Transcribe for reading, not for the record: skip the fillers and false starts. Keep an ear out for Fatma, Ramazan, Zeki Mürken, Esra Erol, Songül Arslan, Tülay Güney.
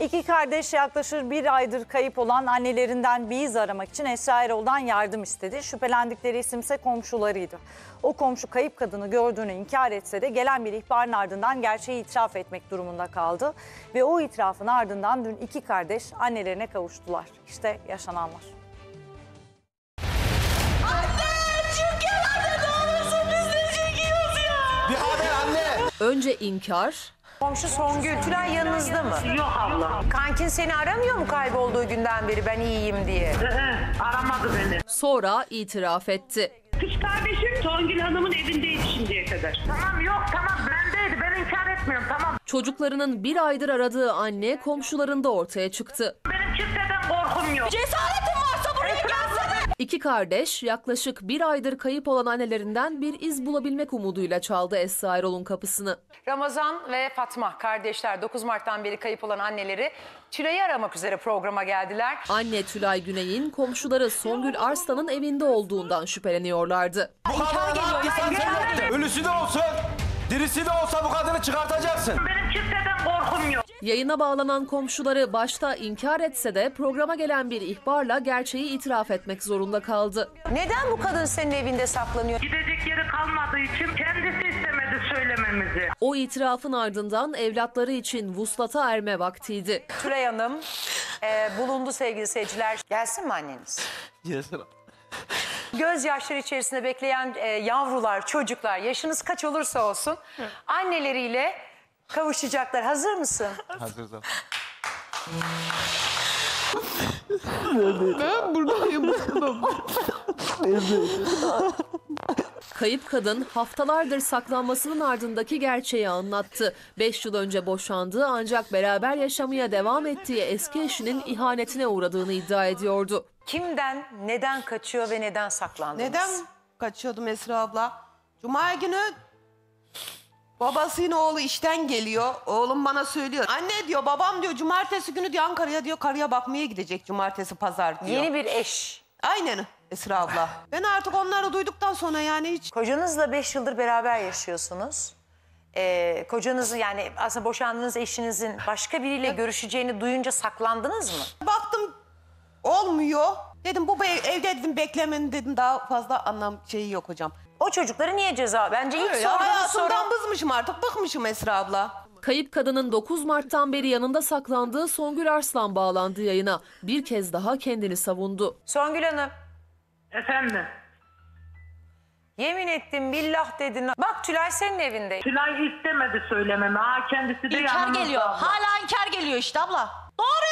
İki kardeş yaklaşık bir aydır kayıp olan annelerinden bir iz aramak için Esra Erol'dan yardım istedi. Şüphelendikleri isimse komşularıydı. O komşu kayıp kadını gördüğünü inkar etse de gelen bir ihbarın ardından gerçeği itiraf etmek durumunda kaldı. Ve o itirafın ardından dün iki kardeş annelerine kavuştular. İşte yaşananlar. Önce inkar. Komşu Songül, Tülay yanınızda mı? Yok abla. Kankin seni aramıyor mu kaybolduğu günden beri ben iyiyim diye? Aramadı beni. Sonra itiraf etti. Kız kardeşim Songül Hanım'ın evindeydi şimdiye kadar. Tamam, yok tamam, bendeydi, ben inkar etmiyorum, tamam. Çocuklarının bir aydır aradığı anne komşularında ortaya çıktı. Benim kimseden korkum yok. Cesaretim varsa buraya gelsene. İki kardeş yaklaşık bir aydır kayıp olan annelerinden bir iz bulabilmek umuduyla çaldı Esra Erol'un kapısını. Ramazan ve Fatma kardeşler 9 Mart'tan beri kayıp olan anneleri Tülay'ı aramak üzere programa geldiler. Anne Tülay Güney'in komşuları Songül Arslan'ın evinde olduğundan şüpheleniyorlardı. Bu kadını ne yaptıysan sen yaptın. Ölüsü de olsun, dirisi de olsa bu kadını çıkartacaksın. Benim kimseden korkum yok. Yayına bağlanan komşuları başta inkar etse de programa gelen bir ihbarla gerçeği itiraf etmek zorunda kaldı. Neden bu kadın senin evinde saklanıyor? Gidecek yeri kalmadığı için kendisi istemedi söylememizi. O itirafın ardından evlatları için vuslata erme vaktiydi. Tülay Hanım bulundu sevgili seyirciler. Gelsin mi anneniz? Gelsin. Gözyaşları içerisinde bekleyen yavrular, çocuklar, yaşınız kaç olursa olsun anneleriyle kavuşacaklar. Hazır mısın? Hazırım. Ben buradayım. Kayıp kadın haftalardır saklanmasının ardındaki gerçeği anlattı. 5 yıl önce boşandığı ancak beraber yaşamaya devam ettiği eski eşinin ihanetine uğradığını iddia ediyordu. Kimden, neden kaçıyor ve neden saklandınız? Neden kaçıyordum Esra abla? Cuma günü babasının oğlu işten geliyor. Oğlum bana söylüyor. Anne diyor, babam diyor cumartesi günü diyor Ankara'ya diyor karıya bakmaya gidecek, cumartesi pazar diyor. Yeni bir eş. Aynen Esra abla. Ben artık onları duyduktan sonra yani hiç... Kocanızla 5 yıldır beraber yaşıyorsunuz. Kocanızın yani aslında boşandığınız eşinizin başka biriyle görüşeceğini duyunca saklandınız mı? Baktım olmuyor. Dedim bu evde dedim beklemenin dedim daha fazla anlam şeyi yok hocam. O çocukları niye ceza? Bence ilk sorduğum hayatımdan bızmışım artık, bıkmışım Esra abla. Kayıp kadının 9 Mart'tan beri yanında saklandığı Songül Arslan bağlandı yayına. Bir kez daha kendini savundu. Songül Hanım. Efendim? Yemin ettim billah dedin. Bak Tülay senin evinde. Tülay istemedi söylememi. Kendisi de yanımda. İnkar geliyor. Abla. Hala inkar geliyor işte abla. Doğru.